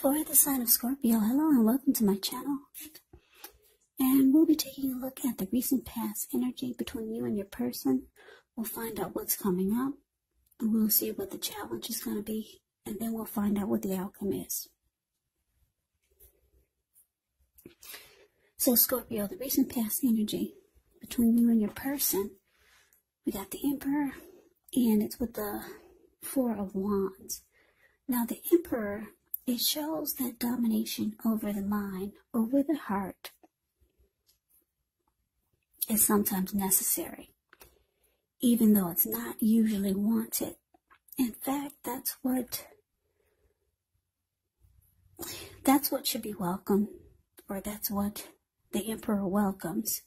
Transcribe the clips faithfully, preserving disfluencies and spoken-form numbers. For the sign of Scorpio, hello and welcome to my channel. And we'll be taking a look at the recent past energy between you and your person. We'll find out what's coming up, and we'll see what the challenge is going to be, and then we'll find out what the outcome is. So Scorpio, the recent past energy between you and your person, we got the Emperor, and it's with the Four of Wands. Now the Emperor, it shows that domination over the mind, over the heart, is sometimes necessary, even though it's not usually wanted. In fact, that's what that's what should be welcomed, or that's what the Emperor welcomes,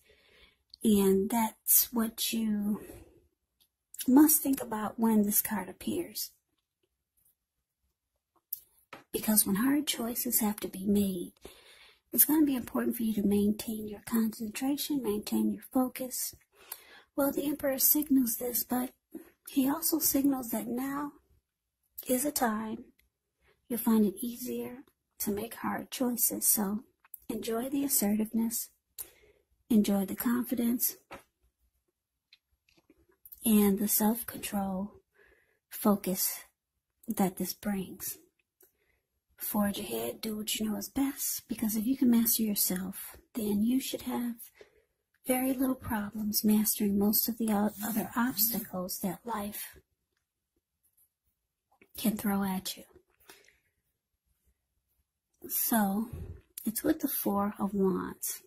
and that's what you must think about when this card appears. Because when hard choices have to be made, it's going to be important for you to maintain your concentration, maintain your focus. Well, the Emperor signals this, but he also signals that now is a time you'll find it easier to make hard choices. So enjoy the assertiveness, enjoy the confidence, and the self-control focus that this brings. Forge ahead, do what you know is best, because if you can master yourself, then you should have very little problems mastering most of the other obstacles that life can throw at you. So, it's with the Four of Wands.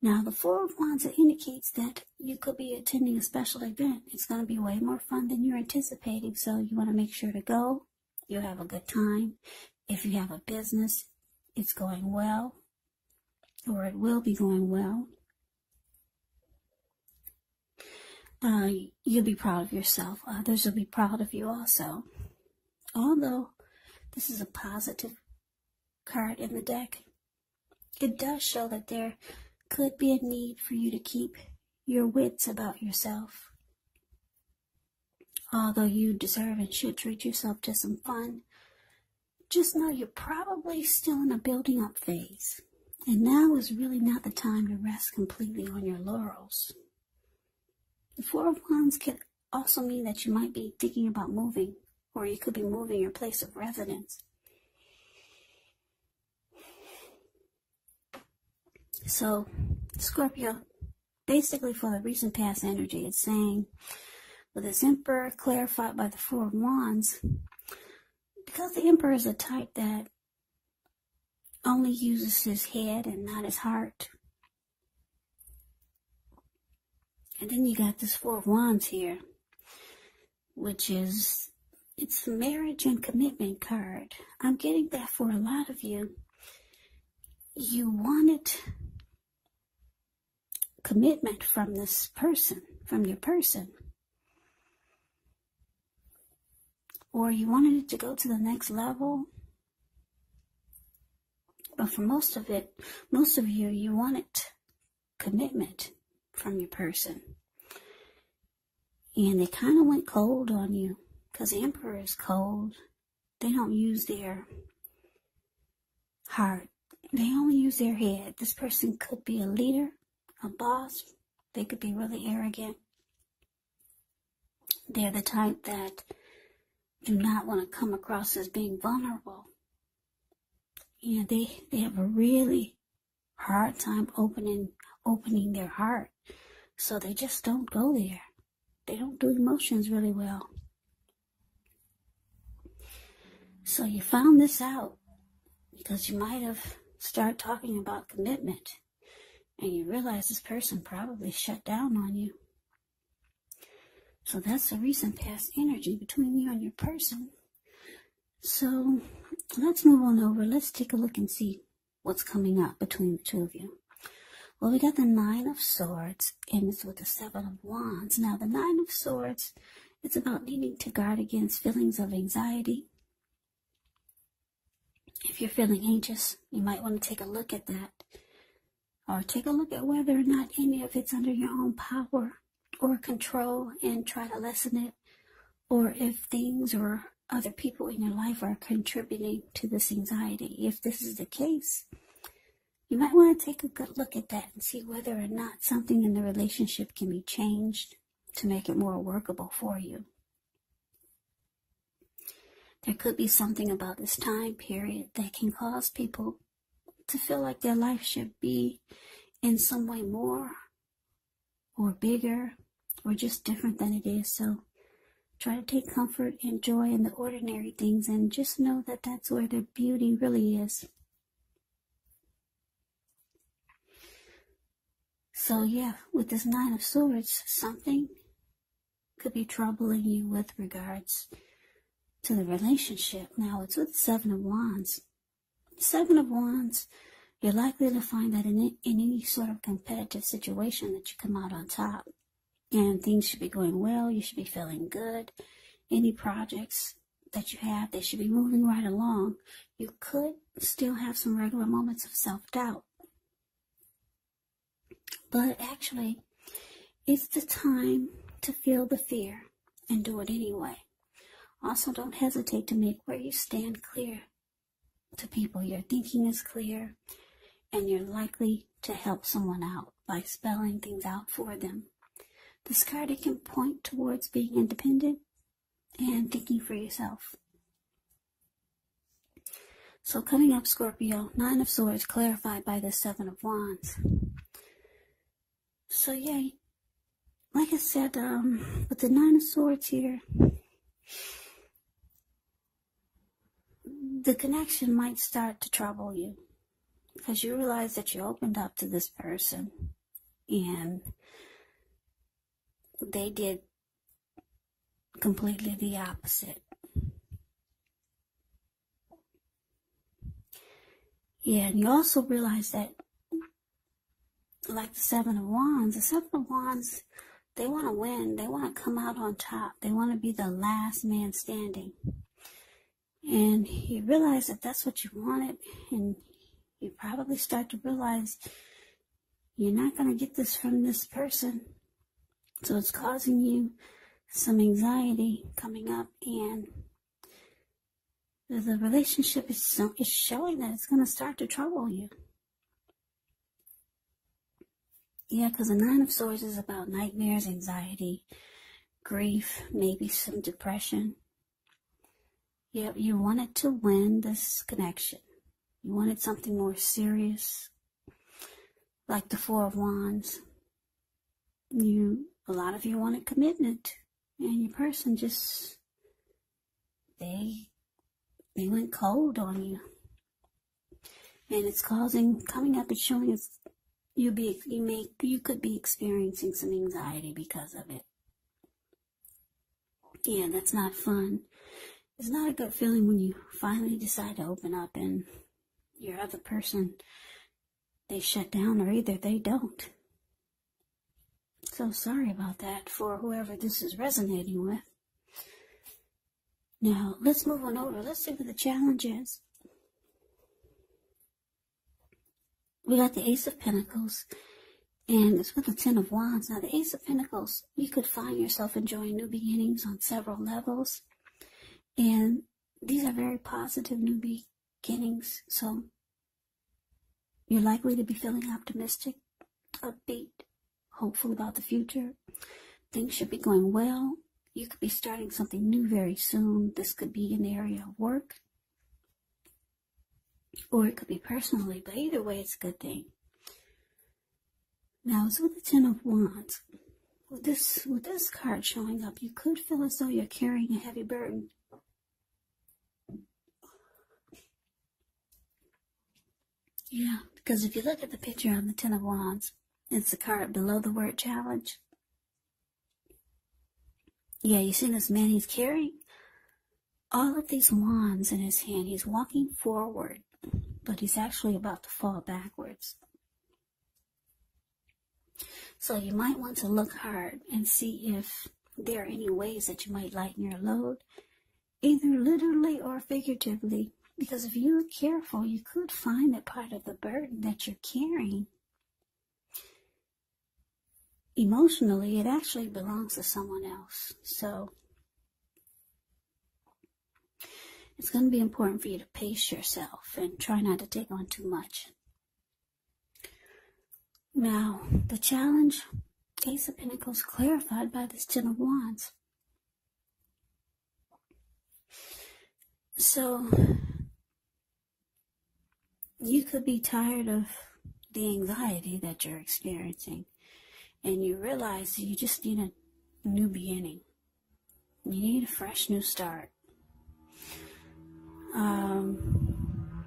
Now, the Four of Wands, it indicates that you could be attending a special event. It's going to be way more fun than you're anticipating, so you want to make sure to go. You'll have a good time. If you have a business, it's going well, or it will be going well. Uh, you'll be proud of yourself. Others will be proud of you also. Although this is a positive card in the deck, it does show that there could be a need for you to keep your wits about yourself. Although you deserve and should treat yourself to some fun, just know you're probably still in a building up phase, and now is really not the time to rest completely on your laurels. The Four of Wands can also mean that you might be thinking about moving, or you could be moving your place of residence. So, Scorpio, basically for the recent past energy, it's saying, with this Emperor clarified by the Four of Wands, because the Emperor is a type that only uses his head and not his heart. And then you got this Four of Wands here, which is, it's the marriage and commitment card. I'm getting that for a lot of you. You wanted commitment from this person, from your person. Or you wanted it to go to the next level. But for most of it, most of you, you wanted commitment from your person. And they kind of went cold on you, because the Emperor is cold. They don't use their heart. They only use their head. This person could be a leader, a boss. They could be really arrogant. They're the type that do not want to come across as being vulnerable. Yeah, they they have a really hard time opening opening their heart, so they just don't go there. They don't do emotions really well. So you found this out because you might have started talking about commitment, and you realize this person probably shut down on you. So that's the recent past energy between you and your person. So let's move on over. Let's take a look and see what's coming up between the two of you. Well, we got the Nine of Swords, and it's with the Seven of Wands. Now, the Nine of Swords, it's about needing to guard against feelings of anxiety. If you're feeling anxious, you might want to take a look at that, or take a look at whether or not any of it's under your own power or control, and try to lessen it, or if things or other people in your life are contributing to this anxiety. If this is the case, you might want to take a good look at that and see whether or not something in the relationship can be changed to make it more workable for you. There could be something about this time period that can cause people to feel like their life should be in some way more or bigger or just different than it is. So try to take comfort and joy in the ordinary things, and just know that that's where the beauty really is. So yeah, with this Nine of Swords, something could be troubling you with regards to the relationship. Now it's with the Seven of Wands. Seven of Wands, you're likely to find that in, in any sort of competitive situation that you come out on top. And things should be going well, you should be feeling good. Any projects that you have, they should be moving right along. You could still have some regular moments of self-doubt. But actually, it's the time to feel the fear and do it anyway. Also, don't hesitate to make where you stand clear to people. Your thinking is clear, and you're likely to help someone out by spelling things out for them. This card, it can point towards being independent and thinking for yourself. So coming up, Scorpio, Nine of Swords clarified by the Seven of Wands. So yeah, like I said, um, with the Nine of Swords here, the connection might start to trouble you because you realize that you opened up to this person and they did completely the opposite. Yeah, and you also realize that, like the Seven of Wands, the Seven of Wands, they want to win. They want to come out on top. They want to be the last man standing. And you realize that that's what you wanted, and you probably start to realize you're not going to get this from this person. So it's causing you some anxiety coming up, and the relationship is, so, is showing that it's going to start to trouble you. Yeah, because the Nine of Swords is about nightmares, anxiety, grief, maybe some depression. Yeah, you wanted to win this connection. You wanted something more serious, like the Four of Wands. You... A lot of you wanted commitment, and your person just, they, they went cold on you. And it's causing, coming up and showing us, you be, you may, you could be experiencing some anxiety because of it. Yeah, that's not fun. It's not a good feeling when you finally decide to open up and your other person, they shut down, or either they don't. So sorry about that for whoever this is resonating with. Now, let's move on over. Let's see what the challenge is. We got the Ace of Pentacles, and it's with the Ten of Wands. Now, the Ace of Pentacles, you could find yourself enjoying new beginnings on several levels. And these are very positive new beginnings, so you're likely to be feeling optimistic, upbeat, hopeful about the future. Things should be going well. You could be starting something new very soon. This could be in the area of work, or it could be personally, but either way, it's a good thing. Now, it's with the Ten of Wands. With this, with this card showing up, you could feel as though you're carrying a heavy burden. Yeah, because if you look at the picture on the Ten of Wands, it's the card below the word challenge. Yeah, you see this man, he's carrying all of these wands in his hand. He's walking forward, but he's actually about to fall backwards. So you might want to look hard and see if there are any ways that you might lighten your load, either literally or figuratively. Because if you're careful, you could find that part of the burden that you're carrying, emotionally, it actually belongs to someone else. So it's going to be important for you to pace yourself and try not to take on too much. Now, the challenge, Ace of Pentacles clarified by this Ten of Wands. So, you could be tired of the anxiety that you're experiencing, and you realize you just need a new beginning. You need a fresh new start. Um,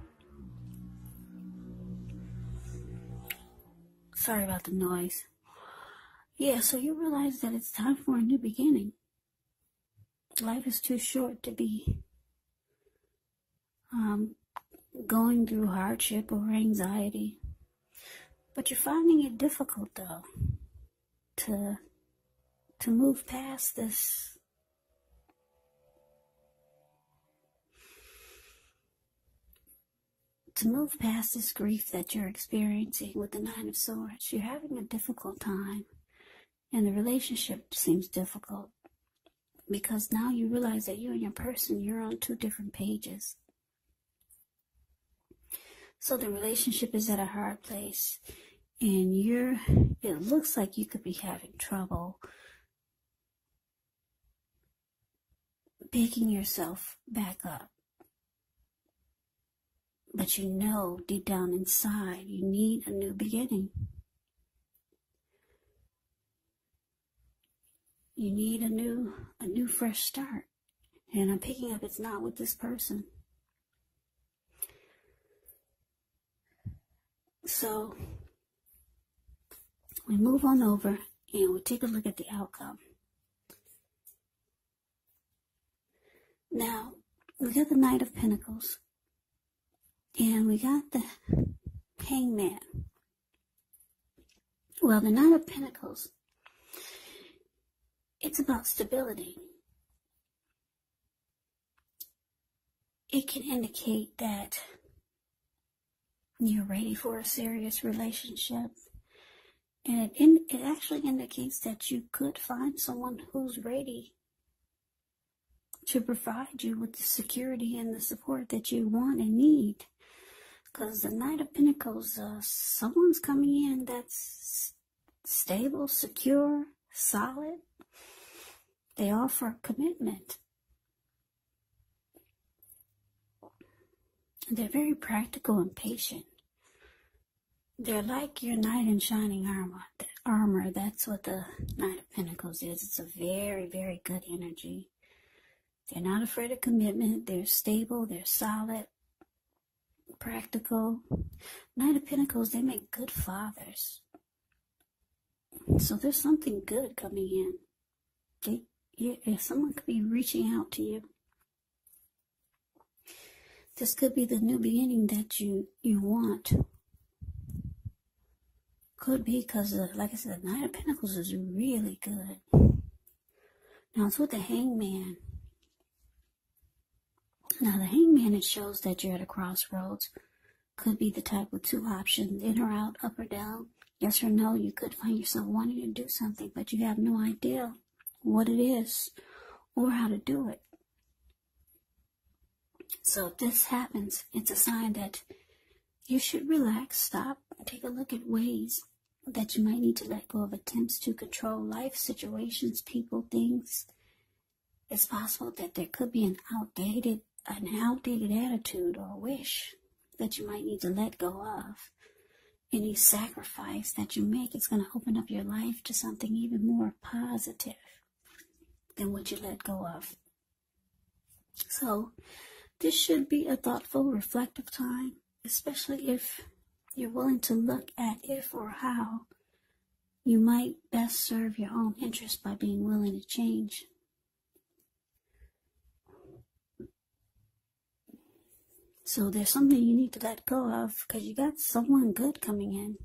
sorry about the noise. Yeah, so you realize that it's time for a new beginning. Life is too short to be um, going through hardship or anxiety. But you're finding it difficult, though, to, to move past this To move past this grief that you're experiencing with the Nine of Swords. You're having a difficult time, and the relationship seems difficult because now you realize that you and your person, you're on two different pages. So the relationship is at a hard place, and you're, it looks like you could be having trouble picking yourself back up. But you know, deep down inside, you need a new beginning. You need a new, a new fresh start. And I'm picking up it's not with this person. So, we move on over and we take a look at the outcome. Now, we got the Knight of Pentacles. And we got the Hangman. Well, the Nine of Pentacles, it's about stability. It can indicate that you're ready for a serious relationship. And it, in, it actually indicates that you could find someone who's ready to provide you with the security and the support that you want and need. Because the Knight of Pentacles, uh, someone's coming in that's stable, secure, solid. They offer commitment. They're very practical and patient. They're like your knight in shining armor. The armor, that's what the Knight of Pentacles is. It's a very, very good energy. They're not afraid of commitment. They're stable. They're solid. Practical. Knight of Pentacles, they make good fathers. So there's something good coming in. They, yeah, someone could be reaching out to you. This could be the new beginning that you, you want. Could be because, like I said, the Knight of Pentacles is really good. Now it's with the Hangman. Now, the Hangman, it shows that you're at a crossroads. Could be the type with two options, in or out, up or down, yes or no. You could find yourself wanting to do something, but you have no idea what it is or how to do it. So if this happens, it's a sign that you should relax, stop, and take a look at ways that you might need to let go of attempts to control life, situations, people, things. It's possible that there could be an outdated an outdated attitude or wish that you might need to let go of. Any sacrifice that you make is going to open up your life to something even more positive than what you let go of. So this should be a thoughtful, reflective time, especially if you're willing to look at if or how you might best serve your own interests by being willing to change. So there's something you need to let go of because you got someone good coming in.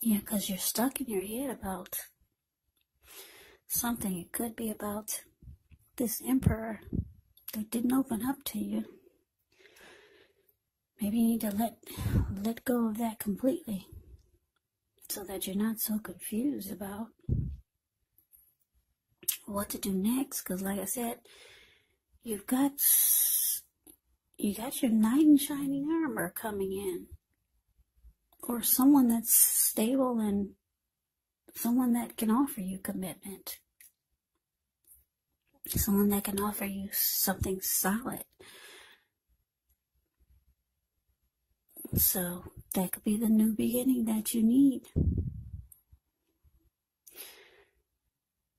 Yeah, because you're stuck in your head about something. It could be about this Emperor that didn't open up to you. Maybe you need to let, let go of that completely so that you're not so confused about what to do next. Because like I said, You've got, you got your knight in shining armor coming in. Or someone that's stable and someone that can offer you commitment. Someone that can offer you something solid. So that could be the new beginning that you need.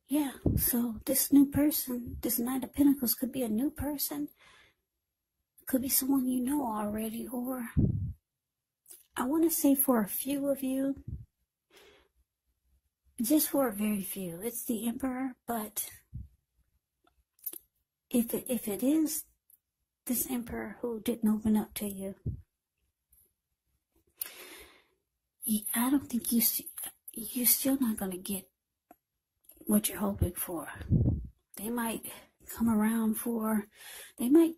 Yeah, so this new person, this Knight of Pentacles could be a new person. Could be someone you know already, or I want to say for a few of you, just for a very few, it's the Emperor, but if it, if it is this Emperor who didn't open up to you, I don't think you, you're still not going to get what you're hoping for. They might come around for, they might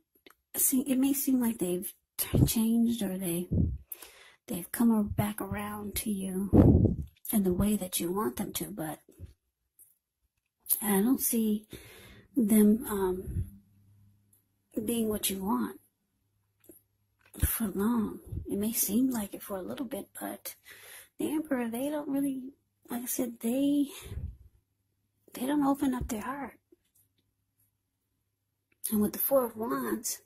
see, it may seem like they've changed or they, they've come back around to you in the way that you want them to, but I don't see them um, being what you want for long. It may seem like it for a little bit, but the Emperor, they don't really, like I said, they, they don't open up their heart. And with the Four of Wands,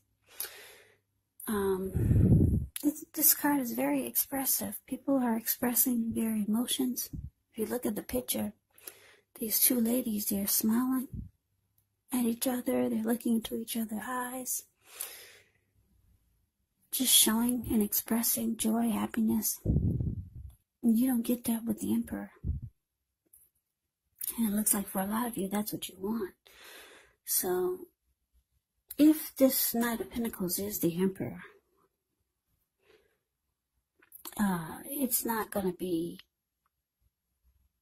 um, this, this card is very expressive. People are expressing their emotions. If you look at the picture, these two ladies, they're smiling at each other. They're looking into each other's eyes. Just showing and expressing joy, happiness. And you don't get that with the Emperor. And it looks like for a lot of you, that's what you want. So, if this Knight of Pentacles is the Emperor, uh, it's not going to be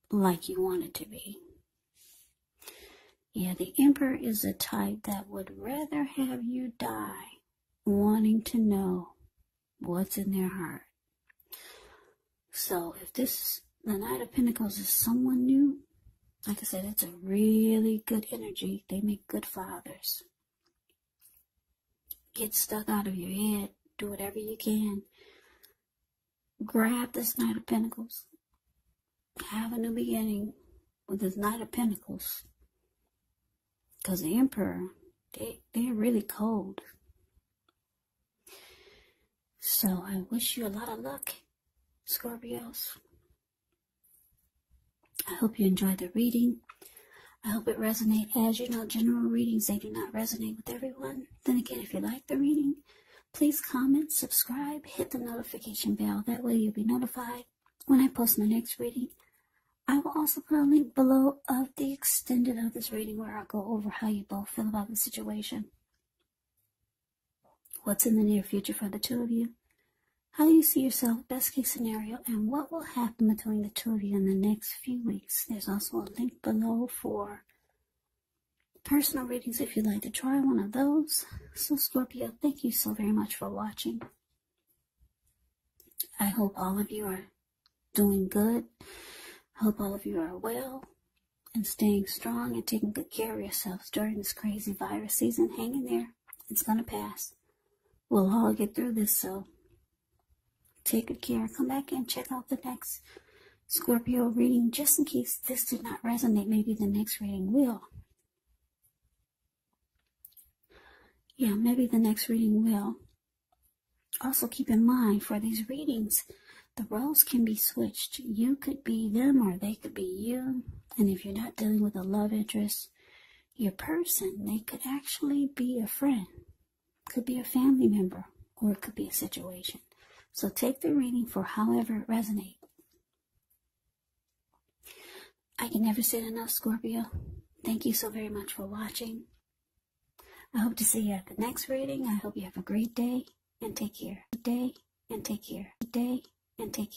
like you want it to be. Yeah, the Emperor is a type that would rather have you die wanting to know what's in their heart. So, if this, the Knight of Pentacles is someone new, like I said, it's a really good energy. They make good fathers. Get stuck out of your head. Do whatever you can. Grab this Knight of Pentacles. Have a new beginning with this Knight of Pentacles. Because the Emperor, they, they're really cold. So I wish you a lot of luck, Scorpios. I hope you enjoyed the reading. I hope it resonates. As you know, general readings, they do not resonate with everyone. Then again, if you like the reading, please comment, subscribe, hit the notification bell. That way you'll be notified when I post my next reading. I will also put a link below of the extended of this reading where I'll go over how you both feel about the situation. What's in the near future for the two of you. How do you see yourself, best case scenario, and what will happen between the two of you in the next few weeks? There's also a link below for personal readings if you'd like to try one of those. So Scorpio, thank you so very much for watching. I hope all of you are doing good. I hope all of you are well and staying strong and taking good care of yourselves during this crazy virus season. Hang in there. It's going to pass. We'll all get through this, so take good care. Come back and check out the next Scorpio reading just in case this did not resonate. Maybe the next reading will. Yeah, maybe the next reading will. Also keep in mind for these readings, the roles can be switched. You could be them or they could be you. And if you're not dealing with a love interest, your person, they could actually be a friend. Could be a family member or it could be a situation. So take the reading for however it resonates. I can never say enough, Scorpio. Thank you so very much for watching. I hope to see you at the next reading. I hope you have a great day and take care. Day and take care. Day and take care.